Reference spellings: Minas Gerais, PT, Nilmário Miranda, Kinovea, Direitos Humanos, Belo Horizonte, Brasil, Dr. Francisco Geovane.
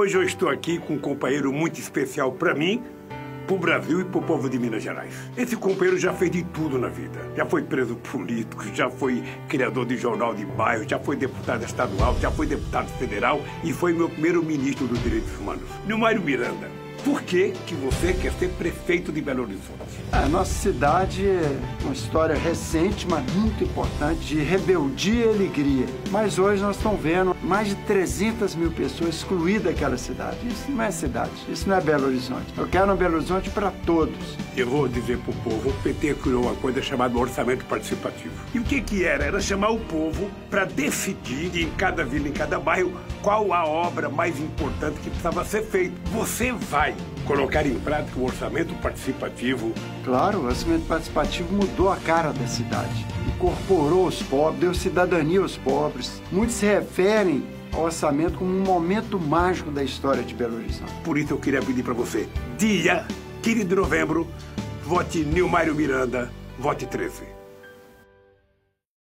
Hoje eu estou aqui com um companheiro muito especial para mim, para o Brasil e para o povo de Minas Gerais. Esse companheiro já fez de tudo na vida. Já foi preso político, já foi criador de jornal de bairro, já foi deputado estadual, já foi deputado federal e foi meu primeiro ministro dos Direitos Humanos. Nilmário Miranda, por que você quer ser prefeito de Belo Horizonte? A nossa cidade é uma história recente, mas muito importante, de rebeldia e alegria. Mas hoje nós estamos vendo mais de 300 mil pessoas excluídas daquela cidade. Isso não é cidade, isso não é Belo Horizonte. Eu quero um Belo Horizonte para todos. Eu vou dizer para o povo, o PT criou uma coisa chamada orçamento participativo. E o que era? Era chamar o povo para decidir em cada vila, em cada bairro, qual a obra mais importante que precisava ser feita. Você vai colocar em prática o orçamento participativo? Claro, o orçamento participativo mudou a cara da cidade, incorporou os pobres, deu cidadania aos pobres. Muitos se referem ao orçamento como um momento mágico da história de Belo Horizonte. Por isso eu queria pedir para você, dia 15 de novembro, vote Nilmário Miranda, vote 13.